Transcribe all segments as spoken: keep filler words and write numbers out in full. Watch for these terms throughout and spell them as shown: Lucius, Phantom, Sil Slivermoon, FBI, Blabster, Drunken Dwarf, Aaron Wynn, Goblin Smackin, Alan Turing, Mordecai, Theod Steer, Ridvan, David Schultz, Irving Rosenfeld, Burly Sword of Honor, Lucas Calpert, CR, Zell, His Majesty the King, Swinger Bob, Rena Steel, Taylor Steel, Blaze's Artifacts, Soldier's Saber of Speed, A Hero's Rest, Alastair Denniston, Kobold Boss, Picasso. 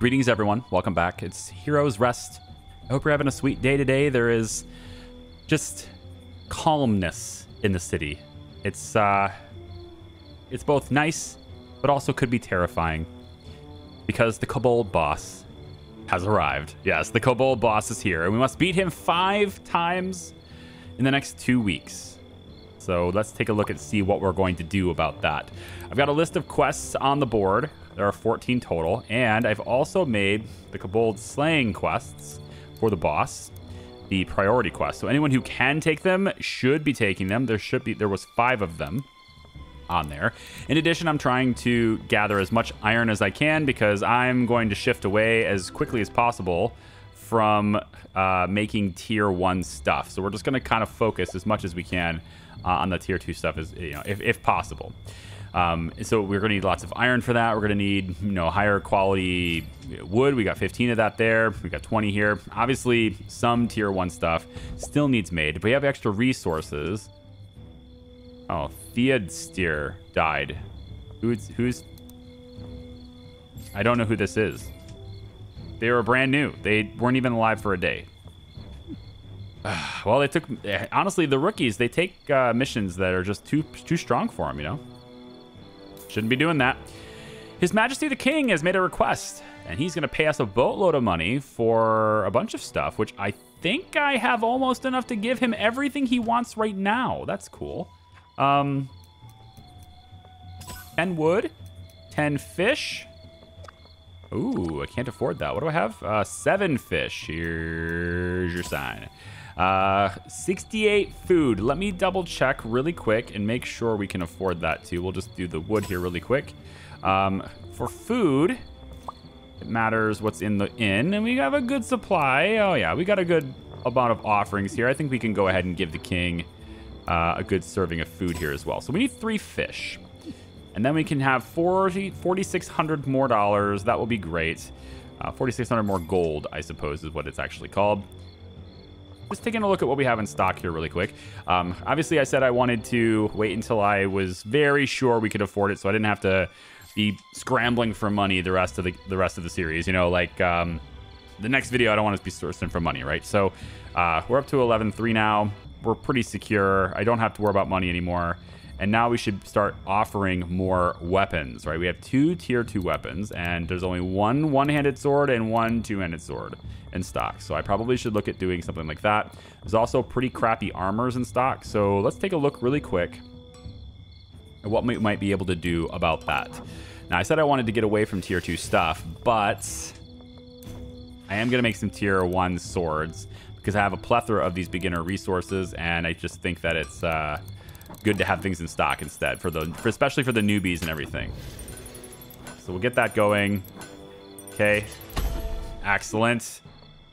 Greetings, everyone. Welcome back. It's Hero's Rest. I hope you're having a sweet day today. There is just calmness in the city. It's uh, it's both nice, but also could be terrifying because the Kobold Boss has arrived. Yes, the Kobold Boss is here, and we must beat him five times in the next two weeks. So let's take a look and see what we're going to do about that. I've got a list of quests on the board. There are fourteen total, and I've also made the Kobold slaying quests for the boss the priority quest. So anyone who can take them should be taking them. There should be there was five of them on there. In addition, I'm trying to gather as much iron as I can because I'm going to shift away as quickly as possible from uh, making tier one stuff. So we're just going to kind of focus as much as we can uh, on the tier two stuff, as you know, if, if possible. Um, so we're going to need lots of iron for that. We're going to need, you know, higher quality wood. We got fifteen of that there. We got twenty here. Obviously, some tier one stuff still needs made. But we have extra resources. Oh, Theod Steer died. Who's, who's... I don't know who this is. They were brand new. They weren't even alive for a day. Well, they took... Honestly, the rookies, they take uh, missions that are just too, too strong for them, you know? Shouldn't be doing that. His Majesty the King has made a request, and he's going to pay us a boatload of money for a bunch of stuff, which I think I have almost enough to give him everything he wants right now. That's cool. Um, ten wood, ten fish. Ooh, I can't afford that. What do I have? Uh, seven fish. Here's your sign. Uh, sixty-eight food. Let me double check really quick and make sure we can afford that too. We'll just do the wood here really quick. Um, for food, it matters what's in the inn, and we have a good supply. Oh yeah, we got a good amount of offerings here. I think we can go ahead and give the king uh, a good serving of food here as well. So we need three fish, and then we can have forty-six hundred more dollars. That will be great. Uh, forty-six hundred more gold, I suppose, is what it's actually called. Just taking a look at what we have in stock here really quick. Um, obviously, I said I wanted to wait until I was very sure we could afford it, so I didn't have to be scrambling for money the rest of the, the rest of the series. You know, like um, the next video, I don't want to be sourcing for money, right? So uh, we're up to eleven three now. We're pretty secure. I don't have to worry about money anymore. And now we should start offering more weapons, right? We have two tier two weapons, and there's only one one-handed sword and one two-handed sword in stock. So I probably should look at doing something like that. There's also pretty crappy armors in stock. So let's take a look really quick at what we might be able to do about that. Now, I said I wanted to get away from tier two stuff, but I am going to make some tier one swords because I have a plethora of these beginner resources, and I just think that it's... Uh, good to have things in stock instead, for the for especially for the newbies and everything. So we'll get that going. Okay, excellent.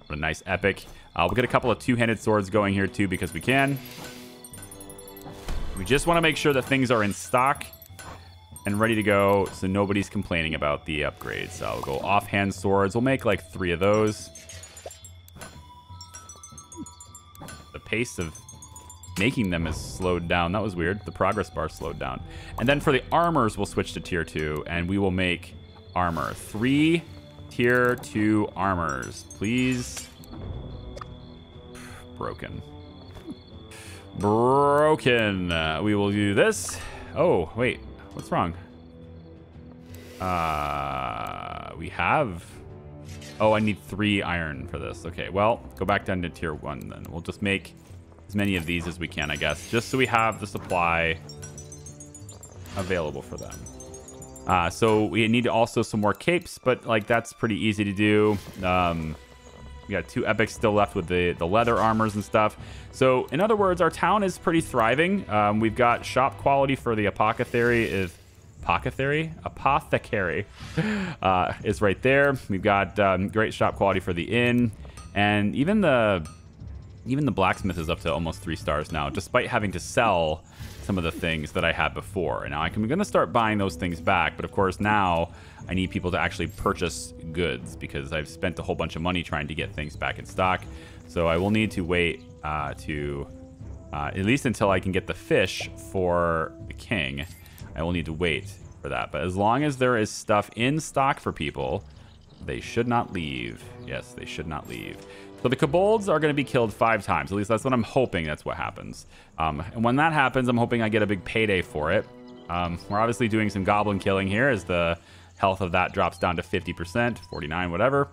What a nice epic. Uh, we'll get a couple of two-handed swords going here too because we can. We just want to make sure that things are in stock and ready to go, so nobody's complaining about the upgrades. So I'll go offhand swords. We'll make like three of those. The pace of making them is slowed down. That was weird. The progress bar slowed down. And then for the armors, we'll switch to tier two, and we will make armor. Three tier two armors, please. Broken. Broken. Uh, we will do this. Oh, wait. What's wrong? Uh, we have... Oh, I need three iron for this. Okay, well, go back down to tier one then. We'll just make... as many of these as we can, I guess, just so we have the supply available for them. Uh, so we need also some more capes, but like that's pretty easy to do. Um, we got two epics still left with the, the leather armors and stuff. So in other words, our town is pretty thriving. Um, we've got shop quality for the apothecary is apothecary, apothecary uh, is right there. We've got um, great shop quality for the inn, and even the Even the blacksmith is up to almost three stars now, despite having to sell some of the things that I had before. And now I'm going to start buying those things back. But of course, now I need people to actually purchase goods because I've spent a whole bunch of money trying to get things back in stock. So I will need to wait uh, to, uh, at least until I can get the fish for the king. I will need to wait for that. But as long as there is stuff in stock for people, They should not leave. Yes, they should not leave. So the kobolds are going to be killed five times. At least that's what I'm hoping. That's what happens. Um, and when that happens, I'm hoping I get a big payday for it. Um, we're obviously doing some goblin killing here as the health of that drops down to fifty percent, forty-nine, whatever.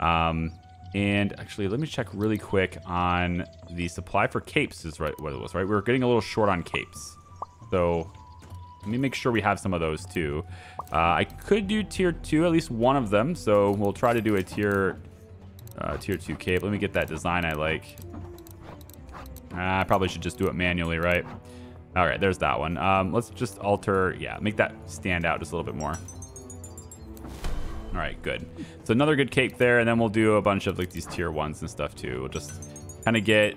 Um, and actually, let me check really quick on the supply for capes is right what it was, right? We were getting a little short on capes. So let me make sure we have some of those too. Uh, I could do tier two, at least one of them. So we'll try to do a tier... Uh, tier two cape. Let me get that design I like. Uh, I probably should just do it manually, right? All right, there's that one. Um, let's just alter. Yeah, make that stand out just a little bit more. All right, good. So another good cape there, and then we'll do a bunch of like these tier ones and stuff too. We'll just kind of get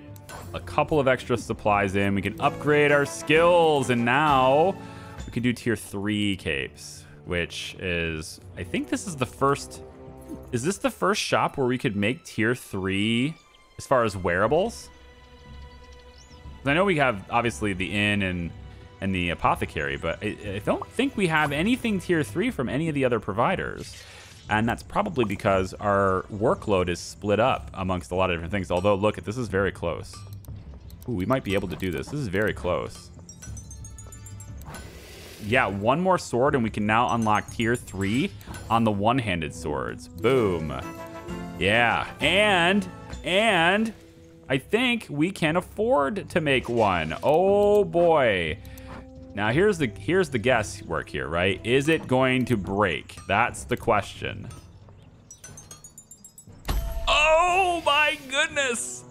a couple of extra supplies in. We can upgrade our skills, and now we can do tier three capes, which is, I think this is the first... Is this the first shop where we could make tier three as far as wearables? I know we have obviously the inn and and the apothecary, but I, I don't think we have anything tier three from any of the other providers. And that's probably because our workload is split up amongst a lot of different things. Although, look, this is very close. Ooh, we might be able to do this. This is very close. Yeah, one more sword, and we can now unlock tier three on the one-handed swords. Boom. Yeah, and, and I think we can afford to make one. Oh boy. Now here's the, here's the guesswork here, right? Is it going to break? That's the question. Oh my goodness.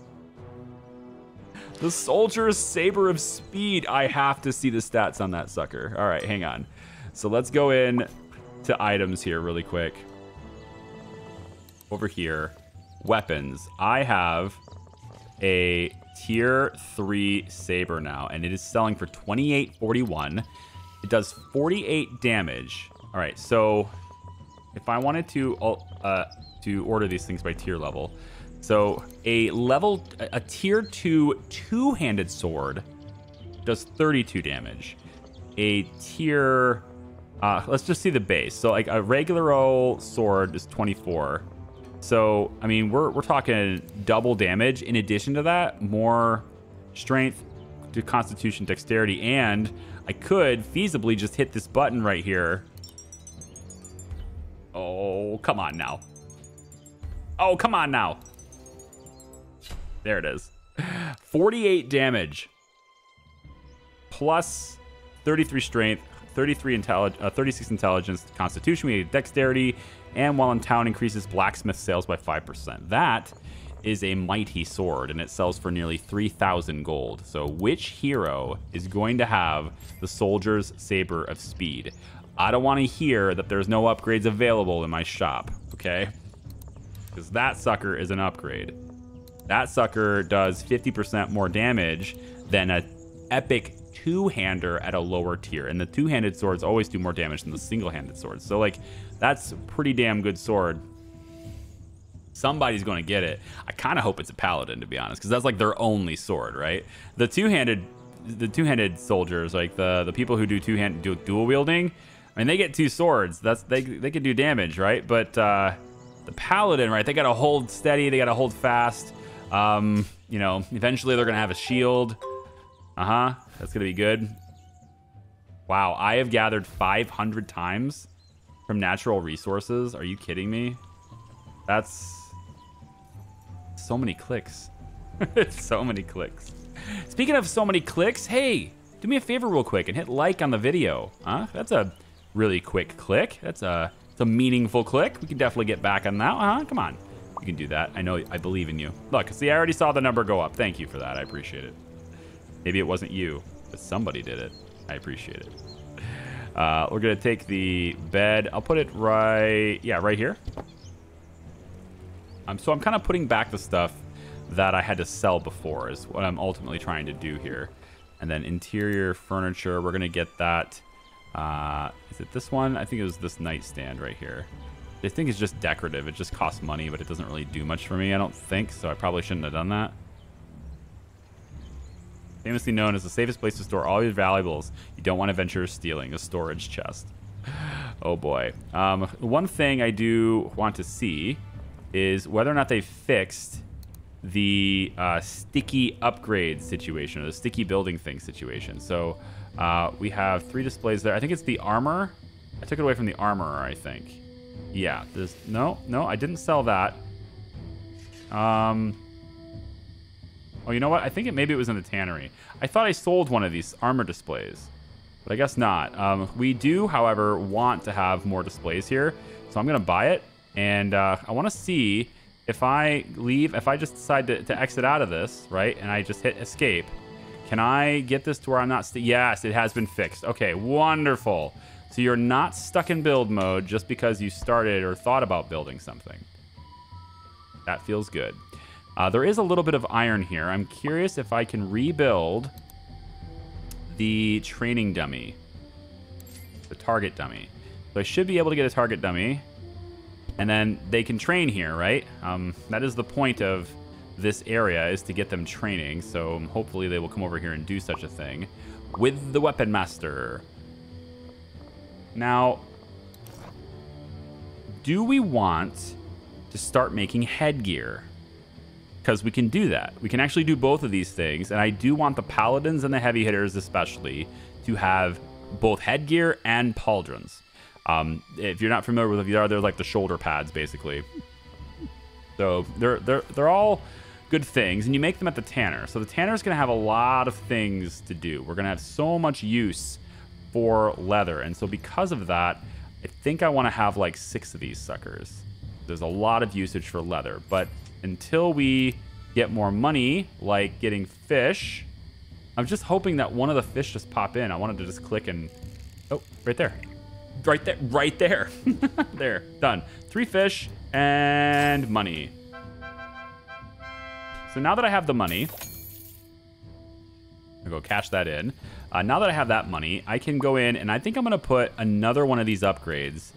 The Soldier's Saber of Speed. I have to see the stats on that sucker. All right, hang on. So let's go in to items here really quick. Over here, weapons. I have a tier three saber now, and it is selling for twenty-eight forty-one. It does forty-eight damage. All right, so if I wanted to uh, to order these things by tier level, so a level, a tier two two-handed sword does thirty-two damage. A tier, uh, let's just see the base. So like a regular old sword is twenty-four. So, I mean, we're, we're talking double damage. In addition to that, more strength to constitution, dexterity, and I could feasibly just hit this button right here. Oh, come on now. Oh, come on now. There it is. forty-eight damage. Plus thirty-three strength, thirty-three intelligence, uh, thirty-six intelligence, constitution, we need dexterity, and while in town increases blacksmith sales by five percent. That is a mighty sword, and it sells for nearly three thousand gold. So which hero is going to have the Soldier's Saber of Speed? I don't want to hear that there's no upgrades available in my shop, okay? Because that sucker is an upgrade. That sucker does fifty percent more damage than an epic two-hander at a lower tier. And the two-handed swords always do more damage than the single-handed swords. So, like, that's a pretty damn good sword. Somebody's going to get it. I kind of hope it's a paladin, to be honest, because that's, like, their only sword, right? The two-handed the two-handed soldiers, like, the, the people who do two-handed do dual-wielding, I mean, they get two swords. That's They, they can do damage, right? But uh, the paladin, right, they got to hold steady. They got to hold fast. Um, you know, eventually they're going to have a shield. Uh-huh. That's going to be good. Wow. I have gathered five hundred times from natural resources. Are you kidding me? That's so many clicks. So many clicks. Speaking of so many clicks, hey, do me a favor real quick and hit like on the video. Huh? That's a really quick click. That's a, that's a meaningful click. We can definitely get back on that. Uh-huh. Come on. You can do that. I know. I believe in you. Look, see, I already saw the number go up. Thank you for that. I appreciate it. Maybe it wasn't you, but somebody did it. I appreciate it. Uh, we're going to take the bed. I'll put it right, yeah, right here. Um, so I'm kind of putting back the stuff that I had to sell before is what I'm ultimately trying to do here. And then interior furniture, we're going to get that. Uh, is it this one? I think it was this nightstand right here. This thing is just decorative. It just costs money, but it doesn't really do much for me, I don't think. So I probably shouldn't have done that. Famously known as the safest place to store all your valuables, you don't want to venture stealing a storage chest. Oh boy. Um, one thing I do want to see is whether or not they fixed the uh, sticky upgrade situation, or the sticky building thing situation. So uh, we have three displays there. I think it's the armor. I took it away from the armorer, I think. Yeah, there's, no, no, I didn't sell that. Um, oh, you know what? I think it maybe it was in the tannery. I thought I sold one of these armor displays, but I guess not. Um, we do, however, want to have more displays here, so I'm gonna buy it. And uh, I wanna see if I leave, if I just decide to, to exit out of this, right? And I just hit escape. Can I get this to where I'm not, st yes, it has been fixed. Okay, wonderful. So you're not stuck in build mode just because you started or thought about building something. That feels good. Uh, there is a little bit of iron here. I'm curious if I can rebuild the training dummy, the target dummy. So I should be able to get a target dummy, and then they can train here, right? Um, that is the point of this area, is to get them training. So hopefully they will come over here and do such a thing with the weapon master. Now, do we want to start making headgear? Because we can do that. We can actually do both of these things, and I do want the paladins and the heavy hitters especially to have both headgear and pauldrons. Um, if you're not familiar with what these are, they're like the shoulder pads, basically. So they're, they're, they're all good things, and you make them at the tanner. So the tanner's going to have a lot of things to do. We're going to have so much use for leather, and so because of that, I think I want to have like six of these suckers. There's a lot of usage for leather, but until we get more money, like getting fish, I'm just hoping that one of the fish just pop in. I wanted to just click and, oh, right there, right there, right there. There, done. Three fish and money. So now that I have the money, I'll go cash that in. Uh, now that I have that money, I can go in, and I think I'm gonna put another one of these upgrades.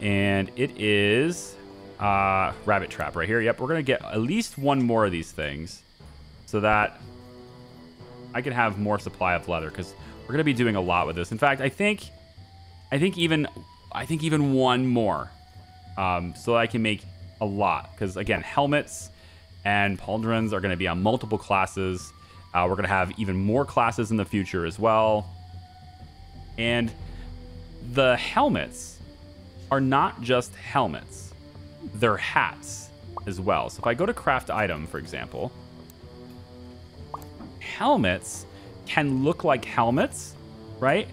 And it is uh, rabbit trap right here. Yep, we're gonna get at least one more of these things so that I can have more supply of leather, because we're gonna be doing a lot with this. In fact, I think, I think even, I think even one more, um, so that I can make a lot. Because again, helmets and pauldrons are gonna be on multiple classes. Uh, we're going to have even more classes in the future as well. And the helmets are not just helmets. They're hats as well. So if I go to craft item, for example, helmets can look like helmets, right?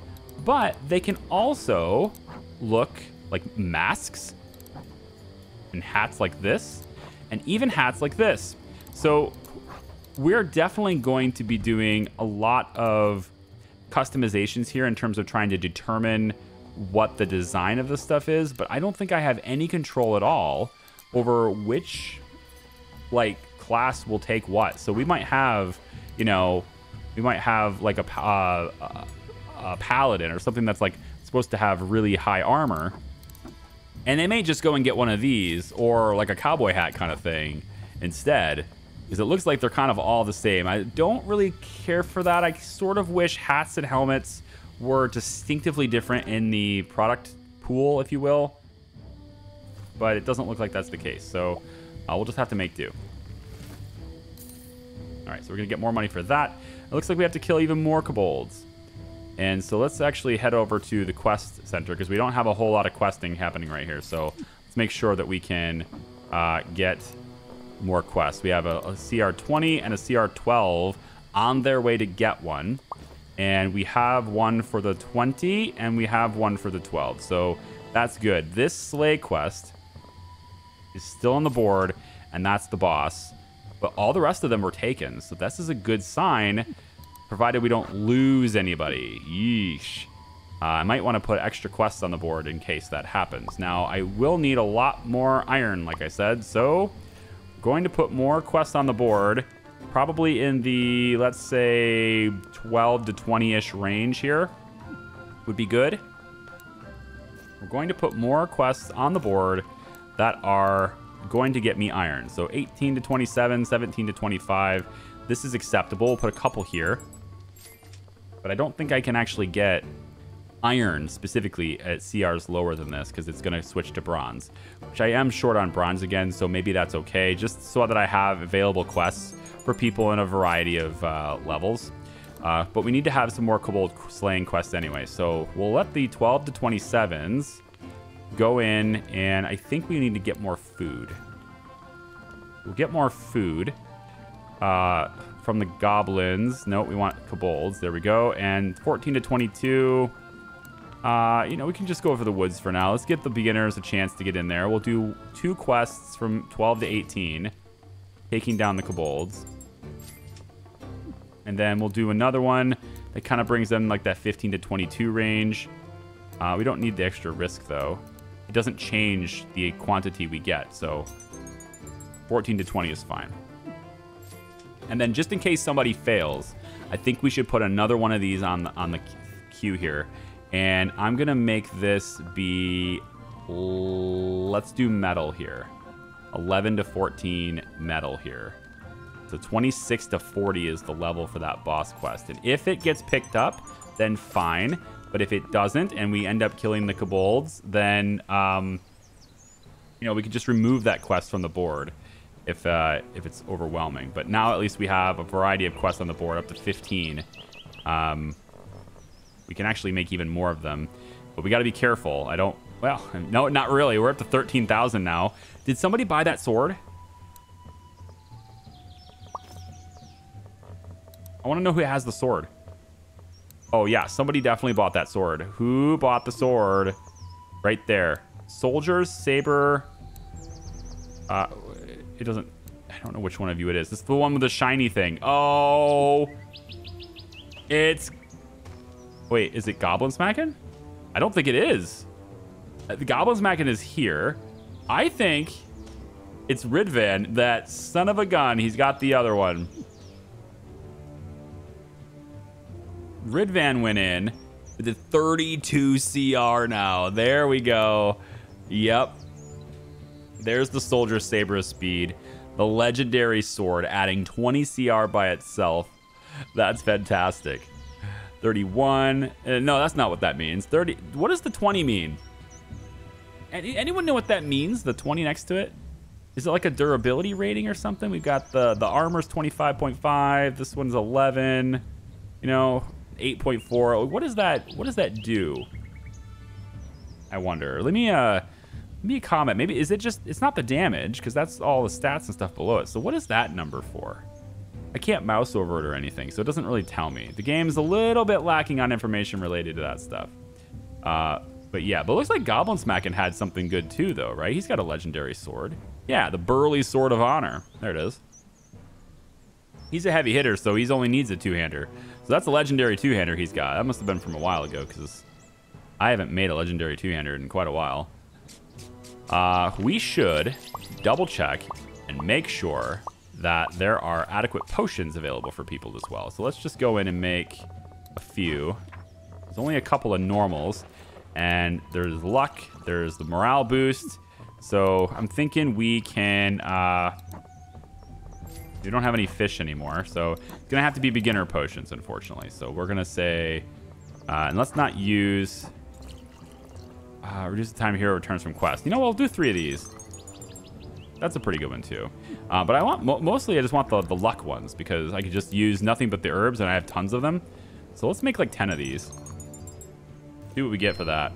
But they can also look like masks and hats like this, and even hats like this. So we're definitely going to be doing a lot of customizations here in terms of trying to determine what the design of this stuff is, but I don't think I have any control at all over which, like, class will take what. So we might have, you know, we might have like a, uh, a paladin or something that's like supposed to have really high armor, and they may just go and get one of these, or like a cowboy hat kind of thing instead. Because it looks like they're kind of all the same. I don't really care for that. I sort of wish hats and helmets were distinctively different in the product pool, if you will. But it doesn't look like that's the case. So uh, we'll just have to make do. All right, so we're going to get more money for that. It looks like we have to kill even more kobolds. And so let's actually head over to the quest center, because we don't have a whole lot of questing happening right here. So let's make sure that we can uh, get more quests. We have a, a C R twenty and a C R twelve on their way to get one, and we have one for the twenty and we have one for the twelve, so that's good. This sleigh quest is still on the board, and that's the boss, but all the rest of them were taken, so this is a good sign, provided we don't lose anybody. Yeesh. uh, I might want to put extra quests on the board in case that happens. Now I will need a lot more iron, like I said, so going to put more quests on the board, probably in the, let's say, twelve to twenty-ish range here would be good. We're going to put more quests on the board that are going to get me iron. So eighteen to twenty-seven, seventeen to twenty-five. This is acceptable. We'll put a couple here. But I don't think I can actually get iron specifically at C Rs lower than this because it's going to switch to bronze, which I am short on bronze again, so maybe that's okay, just so that I have available quests for people in a variety of uh, levels. Uh, but we need to have some more kobold slaying quests anyway, so we'll let the twelve to twenty-sevens go in, and I think we need to get more food. We'll get more food uh, from the goblins. No, we want kobolds. There we go. And fourteen to twenty-two, uh, you know, we can just go for the woods for now. Let's get the beginners a chance to get in there. We'll do two quests from twelve to eighteen, taking down the kobolds. And then we'll do another one that kind of brings them like that fifteen to twenty-two range. Uh, we don't need the extra risk, though. It doesn't change the quantity we get, so fourteen to twenty is fine. And then just in case somebody fails, I think we should put another one of these on the, on the queue here. And I'm going to make this be... Let's do metal here. eleven to fourteen metal here. So twenty-six to forty is the level for that boss quest. And if it gets picked up, then fine. But if it doesn't and we end up killing the kobolds, then, um, you know, we could just remove that quest from the board if uh, if it's overwhelming. But now at least we have a variety of quests on the board, up to fifteen. Um, we can actually make even more of them. But we got to be careful. I don't... Well, no, not really. We're up to thirteen thousand now. Did somebody buy that sword? I want to know who has the sword. Oh, yeah, somebody definitely bought that sword. Who bought the sword? Right there. Soldier's Saber. Uh, it doesn't... I don't know which one of you it is. It's the one with the shiny thing. Oh! It's... Wait, is it Goblin Smackin? I don't think it is. The Goblin Smackin is here. I think it's Ridvan, that son of a gun. He's got the other one. Ridvan went in with a thirty-two C R now. There we go. Yep. There's the Soldier's Saber of Speed. The legendary sword adding twenty C R by itself. That's fantastic. thirty-one. Uh, no, that's not what that means. thirty. What does the twenty mean? Any, anyone know what that means? The twenty next to it? Is it like a durability rating or something? We've got the, the armor's twenty-five point five. This one's eleven. You know... eight point four. What does that what does that do? I wonder. Let me uh let me comment. Maybe is it just it's not the damage, because that's all the stats and stuff below it. So what is that number for? I can't mouse over it or anything, so it doesn't really tell me. The game's a little bit lacking on information related to that stuff. Uh but yeah, but it looks like Goblin Smackin had something good too though, right? He's got a legendary sword. Yeah, the Burly Sword of Honor. There it is. He's a heavy hitter, so he only needs a two-hander. So that's a legendary two-hander he's got. That must have been from a while ago, because I haven't made a legendary two-hander in quite a while. Uh, we should double-check and make sure that there are adequate potions available for people as well. So let's just go in and make a few. There's only a couple of normals, and there's luck, there's the morale boost. So I'm thinking we can... Uh, We don't have any fish anymore, so it's gonna have to be beginner potions, unfortunately. So we're gonna say, uh, and let's not use uh, reduce the time a hero returns from quest. You know, we'll do three of these. That's a pretty good one too. Uh, but I want mo mostly I just want the the luck ones, because I could just use nothing but the herbs, and I have tons of them. So let's make like ten of these. See what we get for that.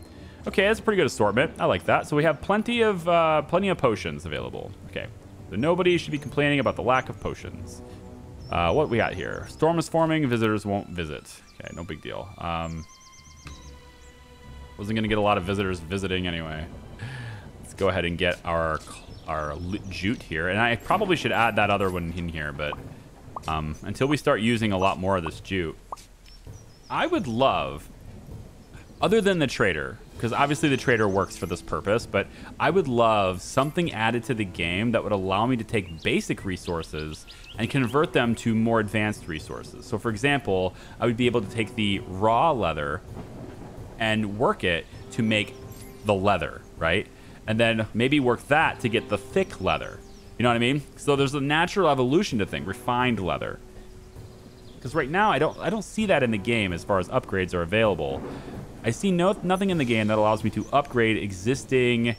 Okay, that's a pretty good assortment. I like that. So we have plenty of uh, plenty of potions available. Okay. So nobody should be complaining about the lack of potions. Uh, what we got here? Storm is forming. Visitors won't visit. Okay, no big deal. Um, wasn't going to get a lot of visitors visiting anyway. Let's go ahead and get our our jute here. And I probably should add that other one in here, but um, until we start using a lot more of this jute, I would love, other than the trader... because obviously the trader works for this purpose, but I would love something added to the game that would allow me to take basic resources and convert them to more advanced resources. So for example, I would be able to take the raw leather and work it to make the leather, right? And then maybe work that to get the thick leather. You know what I mean? So there's a natural evolution to things, refined leather. Because right now I don't, I don't see that in the game as far as upgrades are available. I see no, nothing in the game that allows me to upgrade existing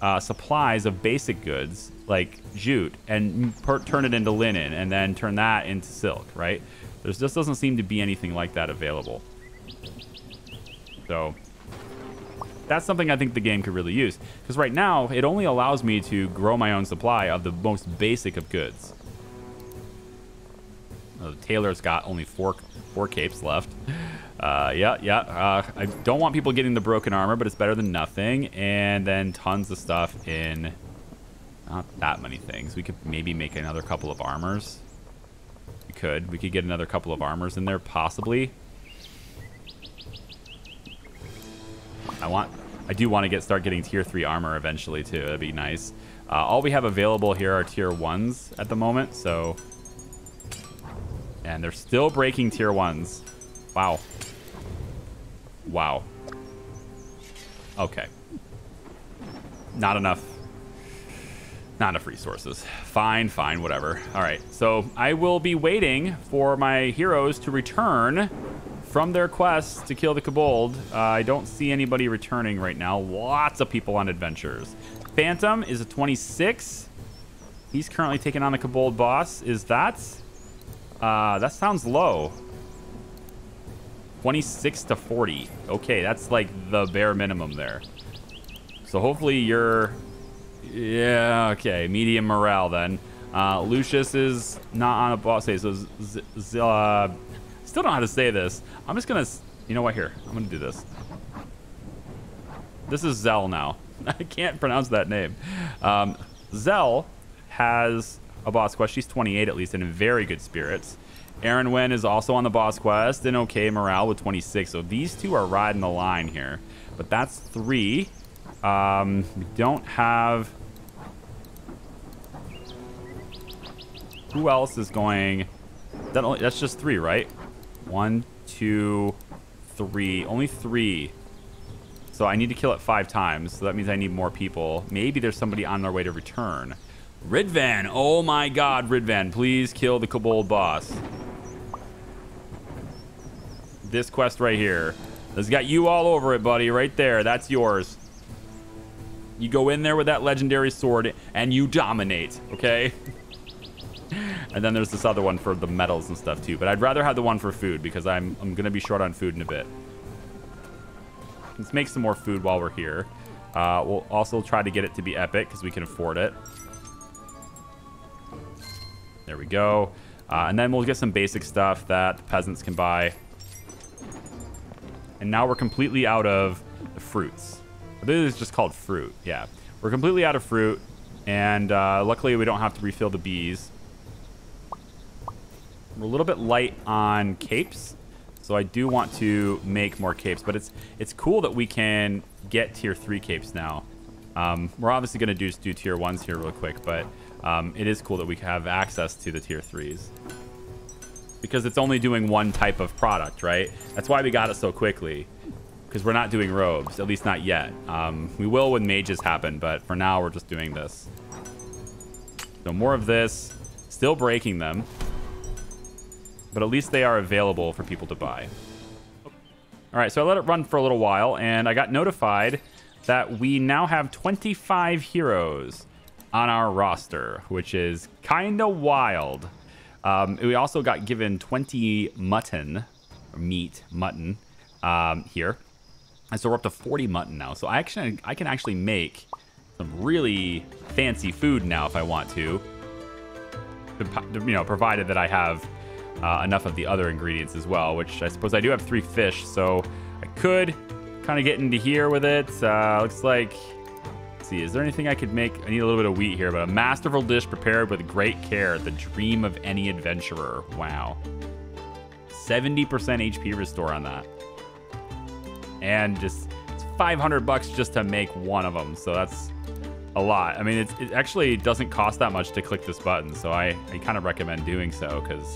uh, supplies of basic goods like jute and per turn it into linen and then turn that into silk, right? There just doesn't seem to be anything like that available. So that's something I think the game could really use, because right now it only allows me to grow my own supply of the most basic of goods. Oh, Taylor's got only four four capes left. Uh, yeah, yeah. Uh, I don't want people getting the broken armor, but it's better than nothing. And then tons of stuff in not that many things. We could maybe make another couple of armors. We could. We could get another couple of armors in there, possibly. I want. I do want to get start getting tier three armor eventually too. That'd be nice. Uh, all we have available here are tier ones at the moment. So, and they're still breaking tier ones. Wow. Wow. Okay. Not enough. Not enough resources. Fine. Fine. Whatever. All right. So I will be waiting for my heroes to return from their quest to kill the Kobold. Uh, I don't see anybody returning right now. Lots of people on adventures. Phantom is a twenty-six. He's currently taking on the Kobold boss. Is that? Uh, that sounds low. twenty-six to forty. Okay, that's like the bare minimum there. So hopefully you're... Yeah, okay. Medium morale then. Uh, Lucius is not on a boss phase. So Z Z uh, still don't know how to say this. I'm just gonna, you know what, here, I'm gonna do this. This is Zell now. I can't pronounce that name. Um, Zell has a boss quest. She's twenty-eight at least and in very good spirits. Aaron Wynn is also on the boss quest in okay morale with twenty-six. So these two are riding the line here, but that's three. Um, we don't have, who else is going? That only, that's just three, right? One, two, three. Only three. So I need to kill it five times. So that means I need more people. Maybe there's somebody on their way to return. Ridvan. Oh my god, Ridvan. Please kill the Kobold boss. This quest right here. It's got you all over it, buddy. Right there. That's yours. You go in there with that legendary sword and you dominate. Okay? And then there's this other one for the metals and stuff too, but I'd rather have the one for food because I'm, I'm gonna be short on food in a bit. Let's make some more food while we're here. Uh, we'll also try to get it to be epic because we can afford it. There we go. Uh, and then we'll get some basic stuff that the peasants can buy. And now we're completely out of the fruits. This is just called fruit, yeah. We're completely out of fruit and uh, luckily we don't have to refill the bees. We're a little bit light on capes, so I do want to make more capes, but it's it's cool that we can get tier three capes now. Um, we're obviously gonna do, do tier ones here real quick, but um, it is cool that we have access to the tier threes because it's only doing one type of product, right? That's why we got it so quickly, because we're not doing robes, at least not yet. Um, we will when mages happen, but for now we're just doing this. So more of this, still breaking them. But at least they are available for people to buy. All right, so I let it run for a little while, and I got notified that we now have twenty-five heroes on our roster, which is kind of wild. Um, we also got given twenty mutton, or meat, mutton, um, here. And so we're up to forty mutton now. So I, actually, I can actually make some really fancy food now if I want to, you know, provided that I have... Uh, enough of the other ingredients as well, which I suppose I do have three fish, so I could kind of get into here with it. Uh, looks like, let's see, is there anything I could make? I need a little bit of wheat here, but a masterful dish prepared with great care, the dream of any adventurer. Wow. seventy percent H P restore on that. And just, it's five hundred bucks just to make one of them, so that's a lot. I mean, it's, it actually doesn't cost that much to click this button, so I, I kind of recommend doing so, because...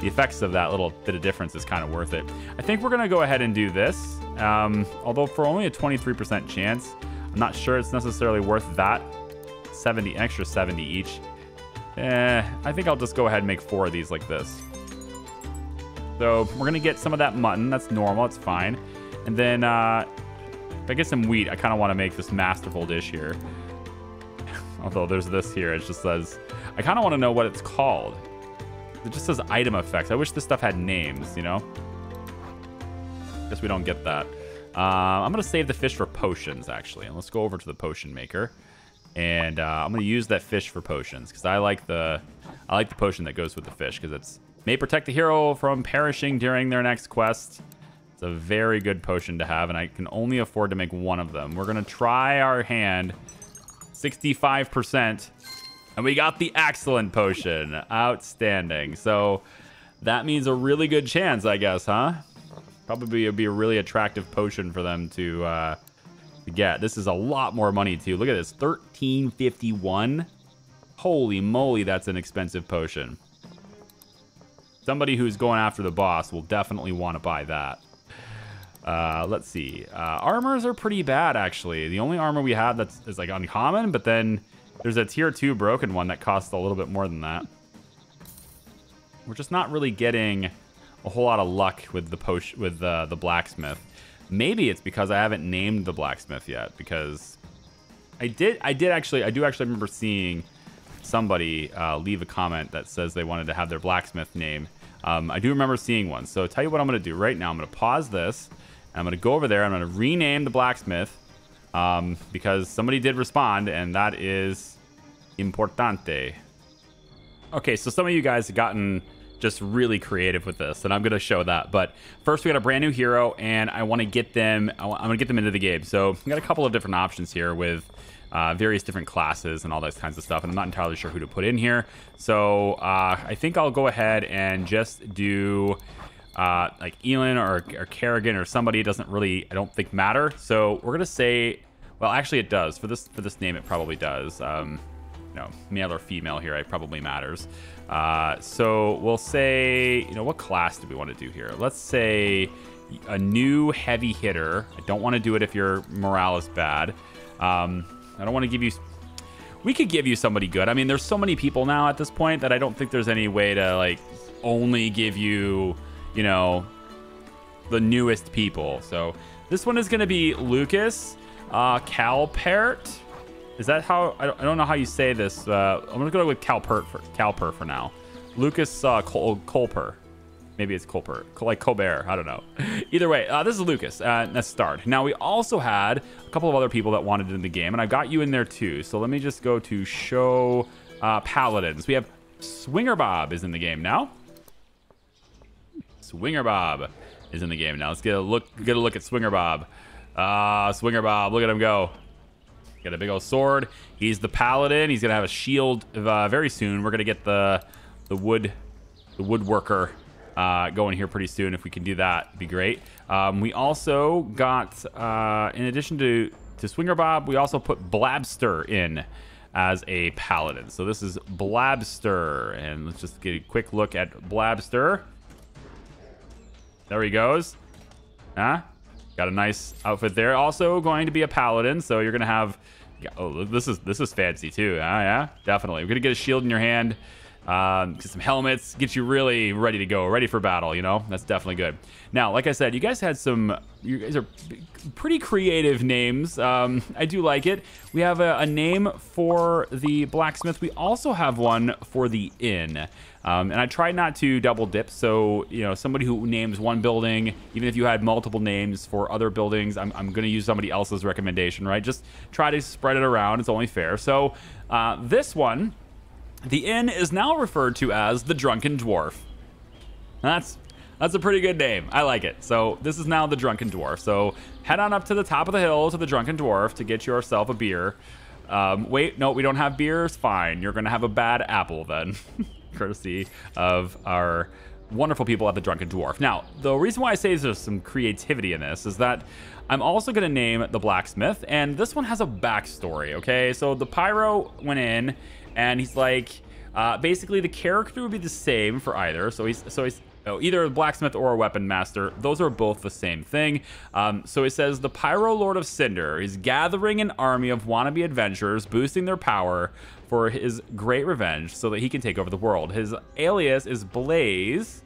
the effects of that little bit of difference is kind of worth it. I think we're going to go ahead and do this. Um, although for only a twenty-three percent chance, I'm not sure it's necessarily worth that. seventy, an extra seventy each. Eh, I think I'll just go ahead and make four of these like this. So we're going to get some of that mutton. That's normal. It's fine. And then uh, if I get some wheat, I kind of want to make this masterful dish here. Although there's this here. It just says... I kind of want to know what it's called. It just says item effects. I wish this stuff had names, you know? Guess we don't get that. Uh, I'm going to save the fish for potions, actually. And let's go over to the potion maker. And uh, I'm going to use that fish for potions. Because I like the... I like the potion that goes with the fish. Because it's... May protect the hero from perishing during their next quest. It's a very good potion to have. And I can only afford to make one of them. We're going to try our hand... sixty-five percent, and we got the excellent potion. Outstanding. So that means a really good chance, I guess, huh? Probably would be a really attractive potion for them to, uh, to get. This is a lot more money too. Look at this, thirteen fifty-one. Holy moly, that's an expensive potion. Somebody who's going after the boss will definitely want to buy that. Uh, let's see. Uh, armors are pretty bad, actually. The only armor we have that's is like uncommon, but then there's a tier two broken one that costs a little bit more than that. We're just not really getting a whole lot of luck with the potion, with uh, the blacksmith. Maybe it's because I haven't named the blacksmith yet. Because I did, I did actually, I do actually remember seeing somebody uh, leave a comment that says they wanted to have their blacksmith name. Um, I do remember seeing one. So tell you what I'm going to do right now. I'm going to pause this. I'm going to go over there. I'm going to rename the blacksmith um, because somebody did respond, and that is importante. Okay, so some of you guys have gotten just really creative with this, and I'm going to show that. But first, we got a brand new hero, and I want to get them. I'm going to get them into the game. So we got a couple of different options here with uh, various different classes and all those kinds of stuff. And I'm not entirely sure who to put in here. So uh, I think I'll go ahead and just do. Uh, like Elin or, or Kerrigan or somebody. It doesn't really, I don't think, matter. So we're gonna say, well, actually it does for this for this name. It probably does. Um, you know, male or female here, it probably matters. Uh, so we'll say, you know, what class do we want to do here? Let's say a new heavy hitter. I don't want to do it if your morale is bad. Um, I don't want to give you. We could give you somebody good. I mean, there's so many people now at this point that I don't think there's any way to like only give you. You know, the newest people. So this one is going to be Lucas uh, Calpert. Is that how? I don't, I don't know how you say this. Uh, I'm going to go with Calpert for Calpert for now. Lucas uh, Col Colper. Maybe it's Colper, like Colbert. I don't know. Either way, uh, this is Lucas. Uh, let's start. Now we also had a couple of other people that wanted in the game, and I got you in there too. So let me just go to show uh, paladins. We have Swinger Bob is in the game now. Swinger Bob is in the game now. Let's get a look, get a look at Swinger Bob. Uh, Swinger Bob, look at him go. Got a big old sword. He's the paladin. He's gonna have a shield uh, very soon. We're gonna get the the wood the woodworker uh, going here pretty soon. If we can do that, it'd be great. Um, we also got uh, in addition to to Swinger Bob, we also put Blabster in as a paladin. So this is Blabster, and let's just get a quick look at Blabster. There he goes. Huh? Got a nice outfit there. Also going to be a paladin, so you're gonna have. Oh, this is this is fancy too. Uh, yeah, definitely. We're gonna get a shield in your hand, um, get some helmets, get you really ready to go, ready for battle. You know, that's definitely good. Now, like I said, you guys had some. You guys are pretty creative names. Um, I do like it. We have a, a name for the blacksmith. We also have one for the inn. Um, and I try not to double dip. So, you know, somebody who names one building, even if you had multiple names for other buildings, I'm, I'm going to use somebody else's recommendation, right? Just try to spread it around. It's only fair. So uh, this one, the inn is now referred to as the Drunken Dwarf. That's that's a pretty good name. I like it. So this is now the Drunken Dwarf. So head on up to the top of the hill to the Drunken Dwarf to get yourself a beer. Um, wait, no, we don't have beers. Fine. You're going to have a bad apple then. Courtesy of our wonderful people at the Drunken Dwarf. Now, the reason why I say there's some creativity in this is that I'm also going to name the blacksmith, and this one has a backstory, okay? So the pyro went in, and he's like, uh, basically the character would be the same for either. So he's, so he's oh, either a blacksmith or a weapon master. Those are both the same thing. Um, so he says, the pyro lord of Cinder is gathering an army of wannabe adventurers, boosting their power for his great revenge so that he can take over the world. His alias is Blaze,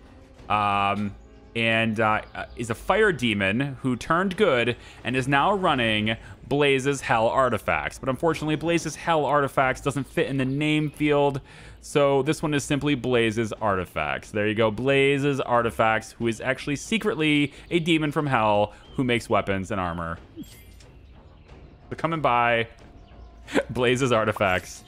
um, and uh, is a fire demon who turned good and is now running Blaze's Hell Artifacts. But unfortunately, Blaze's Hell Artifacts doesn't fit in the name field, so this one is simply Blaze's Artifacts. There you go, Blaze's Artifacts, who is actually secretly a demon from hell who makes weapons and armor. So come and buy Blaze's Artifacts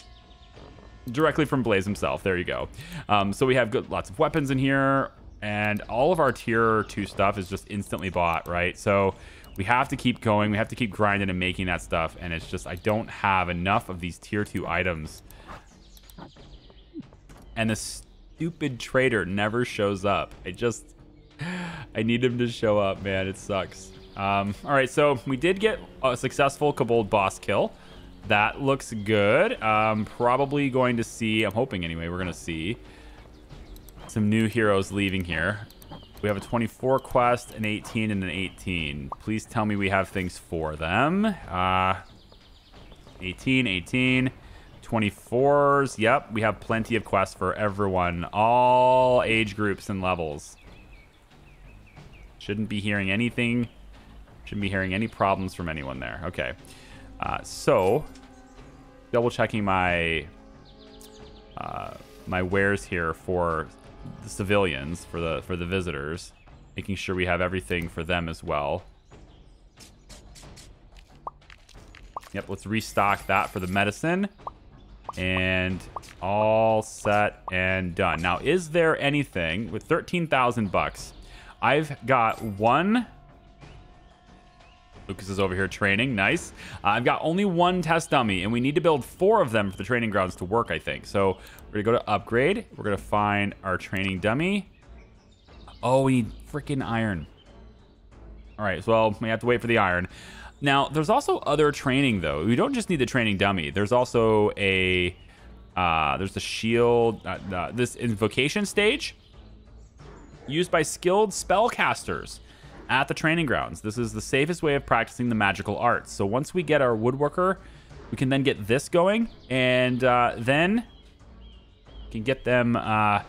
directly from Blaze himself. There you go. Um, so we have good, lots of weapons in here, and all of our tier two stuff is just instantly bought, right? So we have to keep going. We have to keep grinding and making that stuff. And it's just, I don't have enough of these tier two items. And the stupid trader never shows up. I just, I need him to show up, man. It sucks. Um, all right, so we did get a successful Kobold boss kill. That looks good. Um, probably going to see, I'm hoping anyway, we're gonna see some new heroes leaving here. We have a twenty-four quest, an eighteen, and an eighteen. Please tell me we have things for them. Uh, eighteen, eighteen, twenty-fours. Yep, we have plenty of quests for everyone, all age groups and levels. Shouldn't be hearing anything. Shouldn't be hearing any problems from anyone there. Okay, uh, so double checking my uh, my wares here for the civilians, for the for the visitors, making sure we have everything for them as well. Yep, let's restock that for the medicine, and all set and done. Now, is there anything with thirteen thousand bucks? I've got one. Lucas is over here training. Nice. Uh, I've got only one test dummy, and we need to build four of them for the training grounds to work, I think. So we're going to go to upgrade. We're going to find our training dummy. Oh, we need freaking iron. All right, so well, we have to wait for the iron. Now, there's also other training, though. We don't just need the training dummy. There's also a... Uh, there's the shield... Uh, uh, this invocation stage used by skilled spellcasters at the training grounds. This is the safest way of practicing the magical arts. So once we get our woodworker, we can then get this going, and uh, then can get them uh,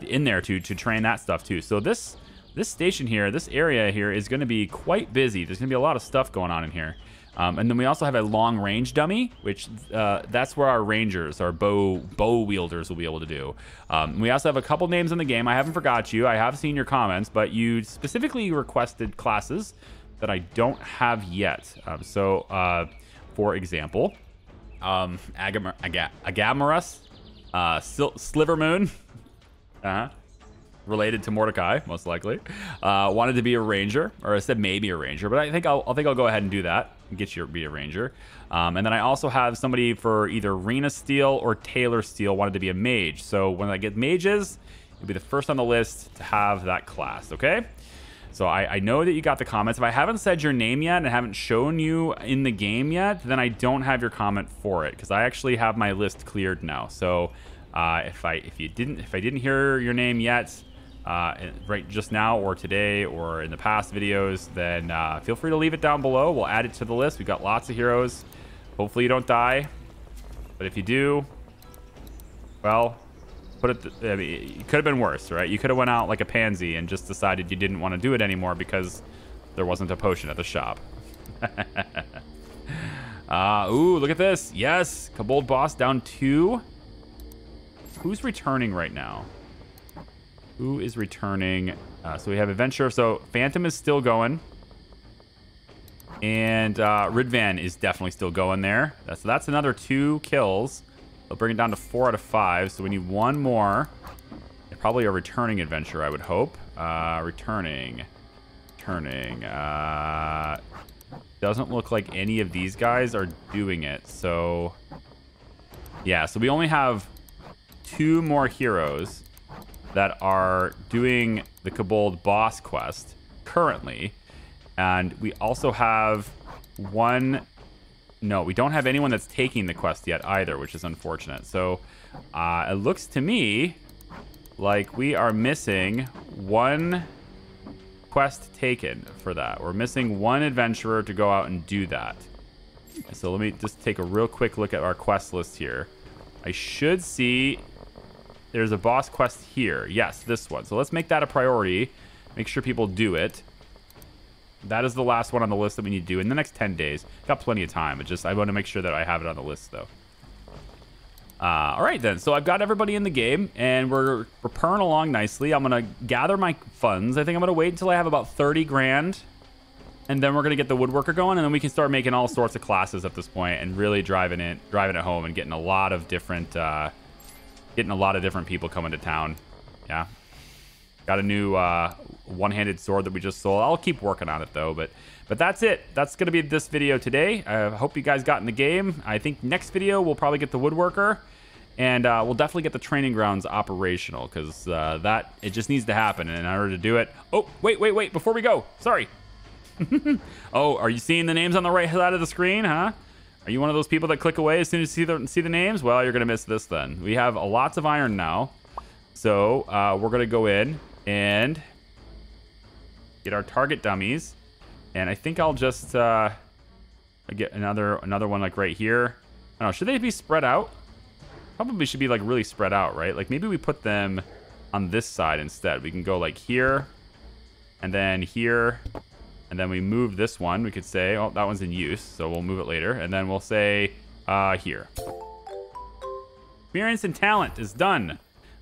in there to to train that stuff too. So this this station here, this area here is gonna be quite busy. There's gonna be a lot of stuff going on in here. Um, and then we also have a long range dummy, which uh, that's where our rangers, our bow bow wielders will be able to do. Um, we also have a couple names in the game. I haven't forgot you. I have seen your comments, but you specifically requested classes that I don't have yet. Um, so, uh, for example, um, Agam Aga Agamarus, uh, Sil Slivermoon, uh-huh, related to Mordecai, most likely, uh, wanted to be a ranger, or I said maybe a ranger, but I think I'll, I think I'll go ahead and do that. Get you to be a ranger. Um, and then I also have somebody for either Rena Steel or Taylor Steel wanted to be a mage. So when I get mages, you'll be the first on the list to have that class, okay? So I, I know that you got the comments. If I haven't said your name yet and I haven't shown you in the game yet, then I don't have your comment for it, because I actually have my list cleared now. So uh, if I if you didn't if I didn't hear your name yet, Uh, right just now or today or in the past videos, then uh, feel free to leave it down below. We'll add it to the list. We've got lots of heroes. Hopefully you don't die, but if you do, well, put it, I mean, it could have been worse, right? You could have went out like a pansy and just decided you didn't want to do it anymore because there wasn't a potion at the shop. uh, ooh, look at this. Yes, Kobold Boss down two. Who's returning right now? Who is returning? Uh, so we have Adventure. So Phantom is still going. And uh, Ridvan is definitely still going there. That's, so that's another two kills. They'll bring it down to four out of five. So we need one more. Probably a returning Adventure, I would hope. Uh, returning. Returning. Uh, doesn't look like any of these guys are doing it. So, yeah. So we only have two more heroes that are doing the Kobold boss quest currently. And we also have one, no, we don't have anyone that's taking the quest yet either, which is unfortunate. So uh, it looks to me like we are missing one quest taken for that. We're missing one adventurer to go out and do that. So let me just take a real quick look at our quest list here. I should see there's a boss quest here. Yes, this one. So let's make that a priority Make sure people do it. That is the last one on the list that we need to do in the next ten days. Got plenty of time. It just I want to make sure that I have it on the list, though. Uh, all right, then. So I've got everybody in the game, and we're, we're purring along nicely. I'm going to gather my funds. I think I'm going to wait until I have about thirty grand, and then we're going to get the woodworker going, and then we can start making all sorts of classes at this point and really driving it driving it home and getting a lot of different uh, getting a lot of different people coming to town. Yeah. Got a new uh, one-handed sword that we just sold. I'll keep working on it, though. But but that's it. That's going to be this video today. I hope you guys got in the game. I think next video we'll probably get the woodworker. And uh, we'll definitely get the training grounds operational. Because uh, that, it just needs to happen. And in order to do it... Oh, wait, wait, wait. Before we go. Sorry. Oh, are you seeing the names on the right side of the screen, huh? Are you one of those people that click away as soon as you see the, see the names? Well, you're going to miss this then. We have lots of iron now. So uh, we're going to go in and get our target dummies, and I think I'll just uh, get another another one like right here. I don't know, should they be spread out? Probably should be like really spread out, right? Like maybe we put them on this side instead. We can go like here, and then here, and then we move this one. We could say, oh, that one's in use, so we'll move it later, and then we'll say uh, here. Experience and talent is done.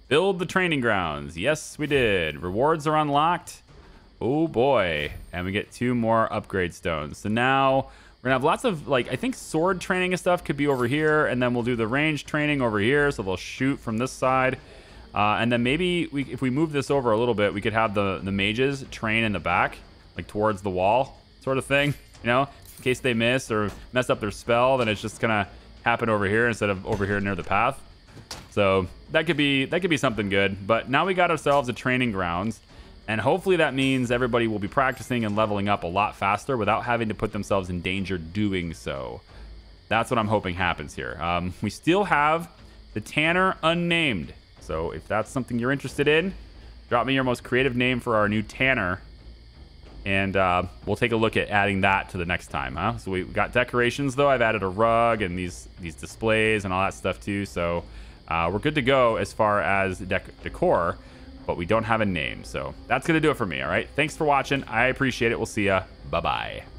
Build the training grounds. Yes, we did. Rewards are unlocked. Oh, boy. And we get two more upgrade stones. So now we're going to have lots of, like, I think sword training and stuff could be over here. And then we'll do the range training over here. So they'll shoot from this side. Uh, and then maybe we, if we move this over a little bit, we could have the, the mages train in the back, like towards the wall sort of thing. You know, in case they miss or mess up their spell, then it's just going to happen over here instead of over here near the path. So that could be that could be something good. But now we got ourselves a training grounds, and hopefully that means everybody will be practicing and leveling up a lot faster without having to put themselves in danger doing so. That's what I'm hoping happens here. Um, we still have the Tanner unnamed, so if that's something you're interested in, drop me your most creative name for our new Tanner, and uh, we'll take a look at adding that to the next time. Huh? So we've got decorations though. I've added a rug and these these displays and all that stuff too. So. Uh, we're good to go as far as dec decor, but we don't have a name. So that's going to do it for me, all right? Thanks for watching. I appreciate it. We'll see ya. Bye-bye.